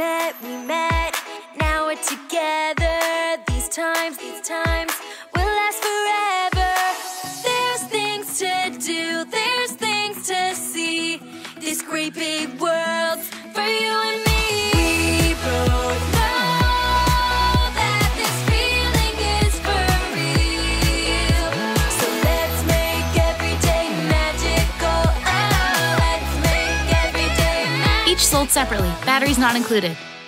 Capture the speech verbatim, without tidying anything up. met, we met, now we're together. These times, these times will last forever. There's things to do, there's things to see. This great big world's for you and me. We both know that this feeling is for real. So let's make every day magical. Oh, let's make every day magical. Each sold separately, batteries not included.